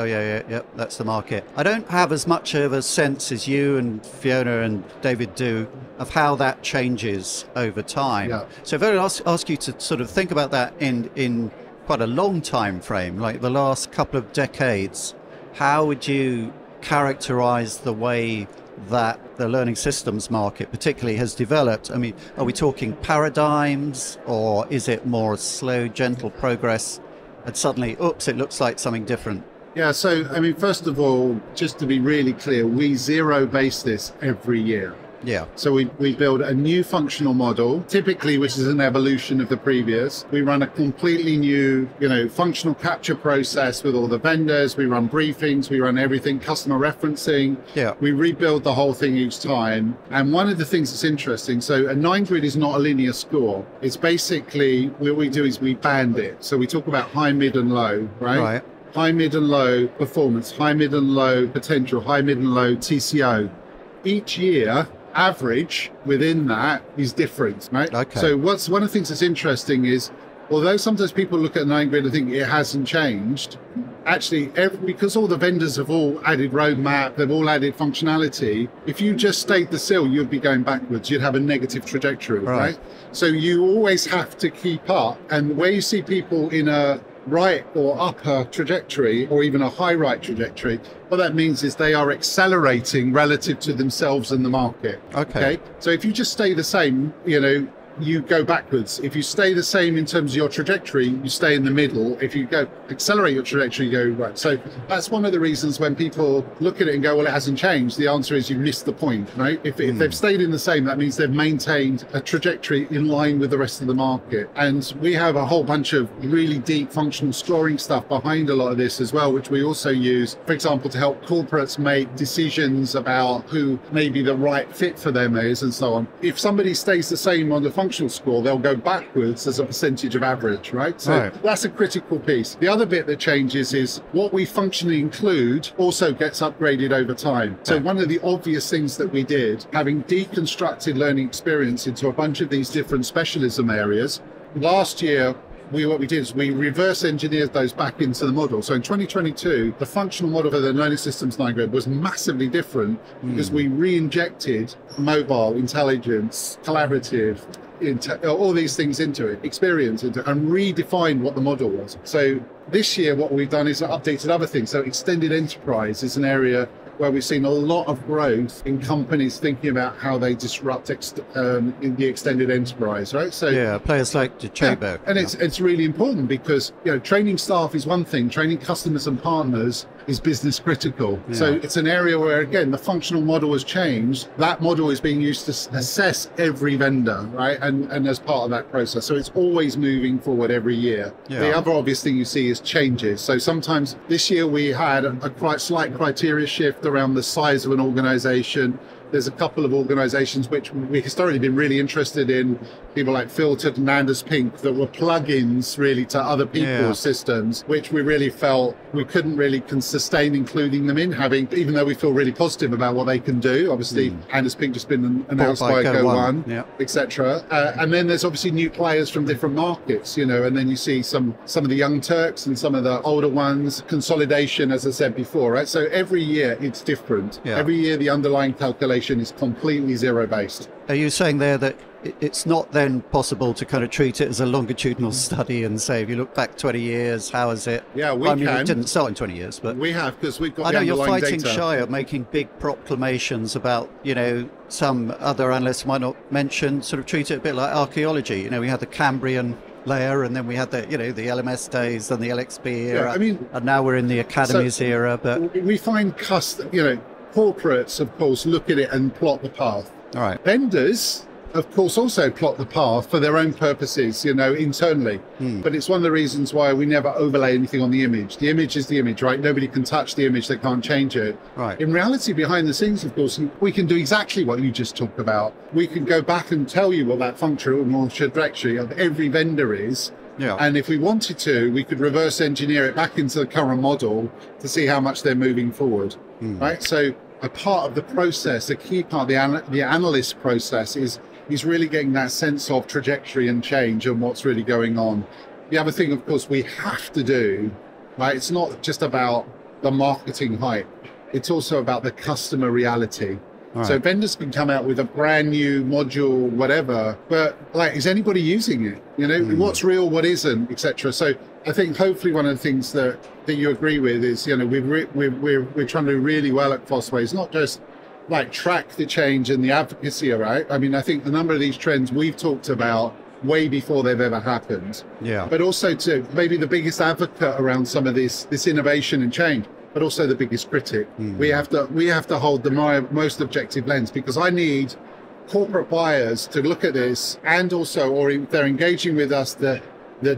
that's the market. I don't have as much of a sense as you and Fiona and David do of how that changes over time. Yeah. So if I ask you to sort of think about that in quite a long time frame, like the last couple of decades, how would you characterize the way that the learning systems market particularly has developed? I mean, are we talking paradigms, or is it more slow, gentle progress, and suddenly, oops, it looks like something different? Yeah, so, I mean, first of all, just to be really clear, we zero-base this every year. Yeah. So we build a new functional model, typically, which is an evolution of the previous. We run a completely new, functional capture process with all the vendors. We run briefings, we run everything, customer referencing. Yeah. We rebuild the whole thing each time. And one of the things that's interesting, so a 9-grid is not a linear score. It's basically, what we do is we band it. So we talk about high, mid, and low, right? Right. High, mid, and low performance, high, mid, and low potential, high, mid, and low TCO. Each year, average within that is different, right? Okay. So what's one of the things that's interesting is, although sometimes people look at 9-grid and think it hasn't changed, actually, because all the vendors have all added roadmap, they've all added functionality, if you just stayed the still, you'd be going backwards. You'd have a negative trajectory, right? So you always have to keep up. And where you see people in a right or upper trajectory, or even a high right trajectory, what that means is they are accelerating relative to themselves and the market. Okay. So if you just stay the same, you know, you go backwards. If you stay the same in terms of your trajectory, you stay in the middle. If you go accelerate your trajectory, you go right. So that's one of the reasons when people look at it and go, well, it hasn't changed. The answer is you missed the point, right? If they've stayed in the same, that means they've maintained a trajectory in line with the rest of the market. And we have a whole bunch of really deep functional scoring stuff behind a lot of this as well, which we also use, for example, to help corporates make decisions about who maybe the right fit for them is and so on. If somebody stays the same on the functional score, they'll go backwards as a percentage of average, right? So that's a critical piece. The other bit that changes is what we functionally include also gets upgraded over time. So one of the obvious things that we did, having deconstructed learning experience into a bunch of these different specialism areas, last year, what we did is we reverse engineered those back into the model. So in 2022, the functional model for the learning systems 9-Grid was massively different because we re-injected mobile, intelligence, collaborative, all these things into it, experience into it, and redefined what the model was. So this year, what we've done is updated other things. So extended enterprise is an area where we've seen a lot of growth in companies thinking about how they disrupt in the extended enterprise, right? So players like Docebo. It's really important because, you know, training staff is one thing, training customers and partners is business critical. So it's an area where, again, the functional model has changed. That model is being used to assess every vendor, right? And as part of that process. So it's always moving forward every year. The other obvious thing you see is changes. So sometimes this year we had a quite slight criteria shift around the size of an organization. There's a couple of organizations which we historically been really interested in, people like Filtered and Anders Pink, that were plugins really to other people's systems, which we really felt we couldn't really sustain including them in, having, even though we feel really positive about what they can do. Obviously, Anders Pink just been announced by Go1, etc. And then there's obviously new players from different markets, you know, and then you see some of the young Turks and some of the older ones, consolidation, as I said before, right? So every year it's different. Every year the underlying calculation is completely zero-based. Are you saying there that it's not then possible to kind of treat it as a longitudinal study and say, if you look back 20 years, how is it? Yeah, we can. I mean, it didn't start in 20 years, but we have, because we've got the underlying data. I know you're fighting shy of making big proclamations about, you know, some other analysts might not mention, sort of treat it a bit like archaeology. You know, we had the Cambrian layer, and then we had the, you know, the LMS days and the LXP era, and now we're in the academies era. But we find corporates, of course, look at it and plot the path. Vendors, of course, also plot the path for their own purposes, you know, internally. But it's one of the reasons why we never overlay anything on the image. The image is the image, right? Nobody can touch the image, they can't change it. In reality, behind the scenes, of course, we can do exactly what you just talked about. We can go back and tell you what that functional trajectory of every vendor is. And if we wanted to, we could reverse engineer it back into the current model to see how much they're moving forward, right? So a part of the process, a key part of the analyst process is really getting that sense of trajectory and change and what's really going on. The other thing, of course, we have to do, right? It's not just about the marketing hype. It's also about the customer reality. So vendors can come out with a brand new module, whatever, but like, is anybody using it? You know, what's real, what isn't, etc. So I think hopefully one of the things that you agree with is, you know, we're trying to do really well at Fosway. It's not just like track the change and the advocacy, right? I mean, I think a number of these trends we've talked about way before they've ever happened. But also to maybe the biggest advocate around some of this innovation and change, but also the biggest critic. We have to hold the most objective lens, because I need corporate buyers to look at this, and also, or if they're engaging with us, the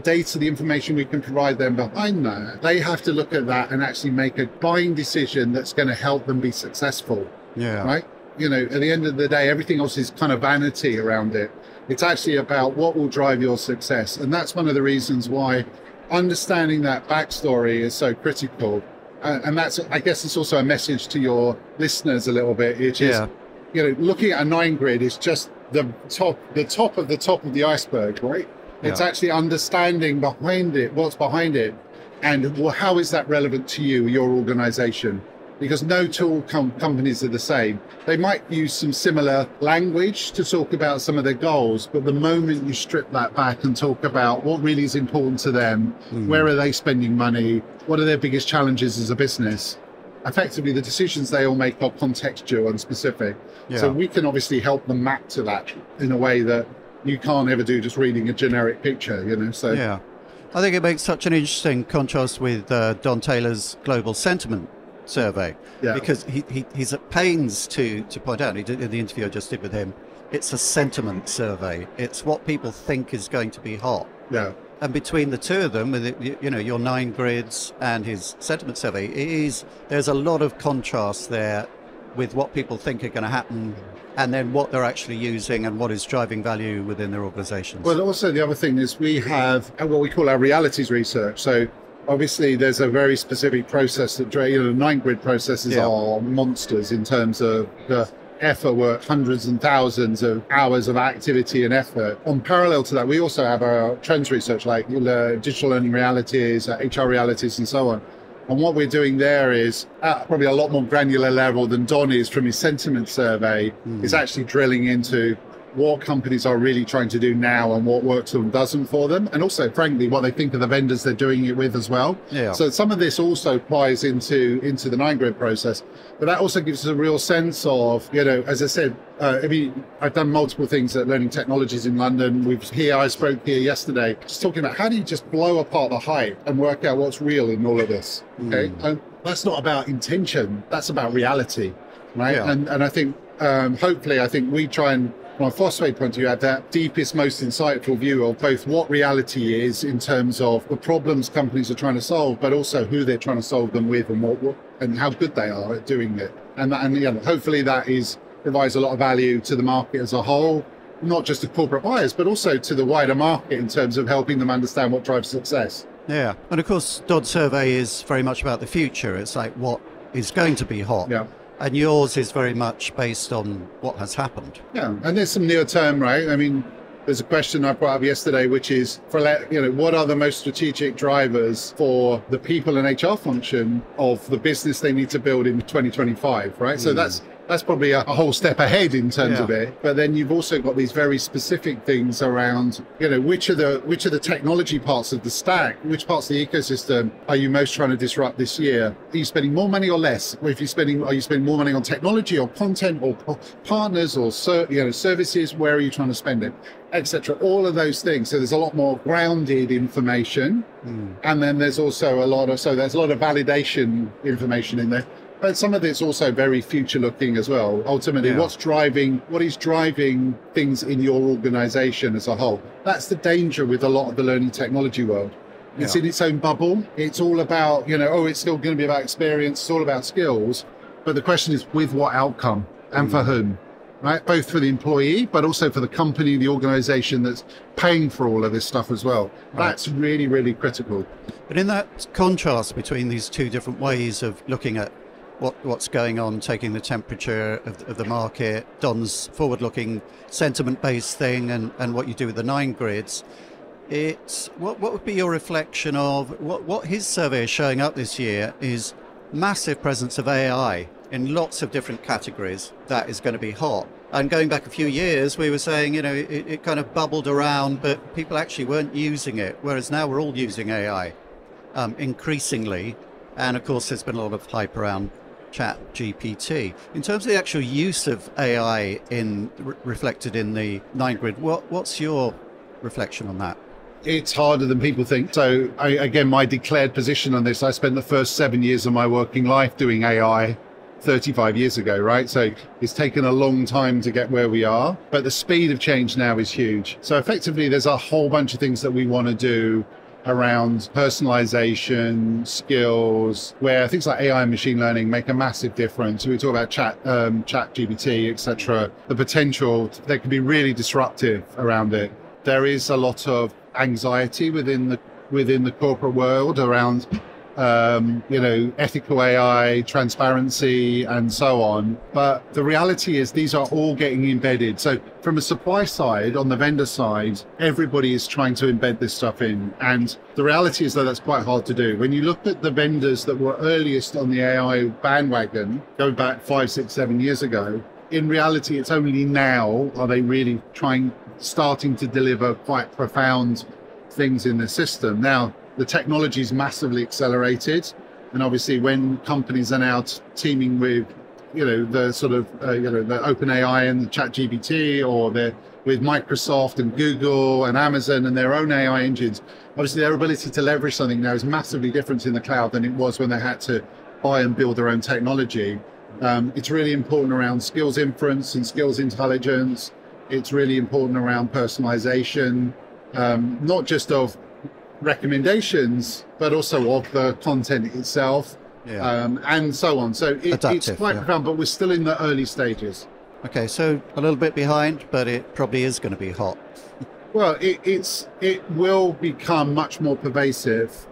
data, the information we can provide them behind that, they have to look at that and actually make a buying decision that's going to help them be successful. Right? You know, at the end of the day, everything else is kind of vanity around it. It's actually about what will drive your success. And that's one of the reasons why understanding that backstory is so critical. And that's, I guess, it's also a message to your listeners a little bit. It is, you know, looking at a 9-Grid is just the top of the iceberg, right? It's actually understanding behind it, what's behind it, And well, how is that relevant to you, your organization? Because no two companies are the same. They might use some similar language to talk about some of their goals, but the moment you strip that back and talk about what really is important to them, where are they spending money, what are their biggest challenges as a business, effectively the decisions they all make are contextual and specific. Yeah. So we can obviously help them map to that in a way that you can't ever do just reading a generic picture, you know, so. Yeah, I think it makes such an interesting contrast with Don Taylor's global sentiment survey, because he's at pains to point out, he did, in the interview I just did with him, it's a sentiment survey. It's what people think is going to be hot. Yeah. And between the two of them, with it, you know, your 9 grids and his sentiment survey, it is, there's a lot of contrast there with what people think are going to happen and then what they're actually using and what is driving value within their organizations. Well, also the other thing is we have what we call our realities research. So obviously there's a very specific process that, you know, 9-grid processes are monsters in terms of the effort work, hundreds and thousands of hours of activity and effort. On parallel to that, we also have our trends research, like digital learning realities, HR realities, and so on. And what we're doing there is at probably a lot more granular level than Don is from his sentiment survey, is actually drilling into what companies are really trying to do now and what works and doesn't for them. And also, frankly, what they think of the vendors they're doing it with as well. Yeah. So some of this also applies into the 9-grid process. But that also gives us a real sense of, you know, as I said, I mean, I've done multiple things at Learning Technologies in London. I spoke here yesterday, just talking about how do you just blow apart the hype and work out what's real in all of this, okay? And that's not about intention, that's about reality, right? Yeah. And I think, hopefully, I think we try and, from a Fosway point of view, had that deepest, most insightful view of both what reality is in terms of the problems companies are trying to solve, but also who they're trying to solve them with and what and how good they are at doing it. And you know, hopefully that provides a lot of value to the market as a whole, not just to corporate buyers, but also to the wider market in terms of helping them understand what drives success. Yeah, and of course, Dodd's survey is very much about the future. It's like what is going to be hot. Yeah. And yours is very much based on what has happened. Yeah, and there's some near term, right? I mean, there's a question I brought up yesterday, which is, what are the most strategic drivers for the people and HR function of the business they need to build in 2025, right? So that's probably a whole step ahead in terms of it. But then you've also got these very specific things around, you know, which are the technology parts of the stack, which parts of the ecosystem are you most trying to disrupt this year? Are you spending more money or less? Or are you spending more money on technology or content or partners or services? Where are you trying to spend it? Etc. All of those things. So there's a lot more grounded information, and then there's also there's a lot of validation information in there. But some of it's also very future-looking as well. Ultimately, what is driving things in your organization as a whole? That's the danger with a lot of the learning technology world. Yeah. It's in its own bubble. It's all about, it's still going to be about experience. It's all about skills. But the question is, with what outcome and for whom, right? Both for the employee, but also for the company, the organization that's paying for all of this stuff as well. Right. That's really, really critical. But in that contrast between these two different ways of looking at what's going on, taking the temperature of the market, Don's forward-looking sentiment-based thing, and what you do with the 9 grids, what would be your reflection of what his survey is showing up this year is massive presence of AI in lots of different categories that is going to be hot. And going back a few years, we were saying, you know, it kind of bubbled around, but people actually weren't using it, whereas now we're all using AI increasingly. And of course, there's been a lot of hype around ChatGPT. In terms of the actual use of AI reflected in the 9-grid, what's your reflection on that? It's harder than people think. So again, my declared position on this, I spent the first 7 years of my working life doing AI 35 years ago, right? So it's taken a long time to get where we are, but the speed of change now is huge. So effectively, there's a whole bunch of things that we want to do around personalization, skills, where things like AI and machine learning make a massive difference. We talk about ChatGPT, etc. The potential that can be really disruptive around it. There is a lot of anxiety within the corporate world around ethical AI, transparency, and so on. But the reality is these are all getting embedded. So from a supply side, on the vendor side, everybody is trying to embed this stuff in. And the reality is that that's quite hard to do. When you look at the vendors that were earliest on the AI bandwagon, go back 5, 6, 7 years ago, in reality, it's only now are they really starting to deliver quite profound things in the system. Now, the technology's massively accelerated, and obviously when companies are now teaming with, the sort of, the OpenAI and the ChatGPT, or they're with Microsoft and Google and Amazon and their own AI engines, obviously their ability to leverage something now is massively different in the cloud than it was when they had to buy and build their own technology. It's really important around skills inference and skills intelligence. It's really important around personalization, not just of recommendations, but also of the content itself, and so on. So it's quite profound, but we're still in the early stages. Okay, so a little bit behind, but it probably is going to be hot. Well, it will become much more pervasive.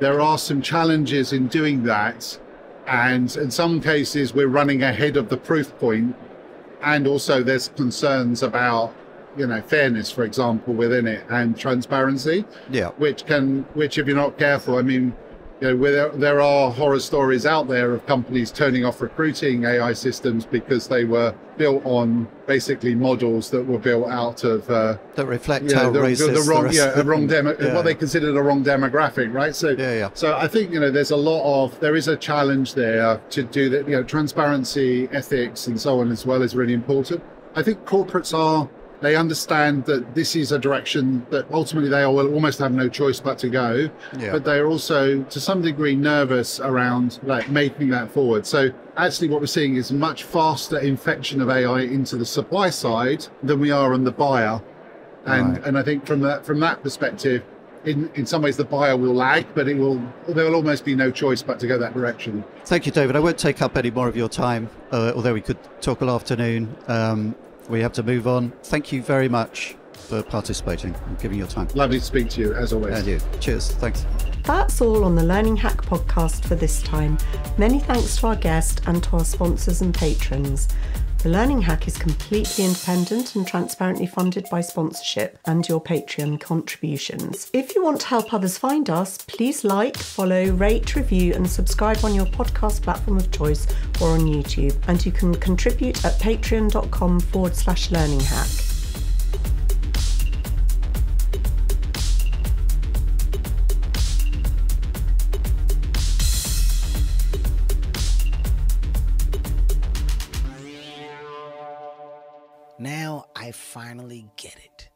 There are some challenges in doing that, and in some cases we're running ahead of the proof point, and also there's concerns about fairness, for example, within it, and transparency, which if you're not careful, there are horror stories out there of companies turning off recruiting AI systems because they were built on basically models that were built out of that reflect what they considered a wrong demographic, right? So so I think there is a challenge there to do that. Transparency, ethics, and so on as well is really important. I think corporates they understand that this is a direction that ultimately they will almost have no choice but to go, but they're also to some degree nervous around making that forward. So actually what we're seeing is much faster infection of AI into the supply side than we are on the buyer. And right. And I think from that perspective, in some ways the buyer will lag, but there will almost be no choice but to go that direction. Thank you, David. I won't take up any more of your time, although we could talk all afternoon. We have to move on. Thank you very much for participating and giving your time. Lovely to speak to you, as always. And you. Cheers. Thanks. That's all on the Learning Hack podcast for this time. Many thanks to our guest and to our sponsors and patrons. The Learning Hack is completely independent and transparently funded by sponsorship and your Patreon contributions. If you want to help others find us, please like, follow, rate, review and subscribe on your podcast platform of choice or on YouTube. And you can contribute at patreon.com/learninghack. Now I finally get it.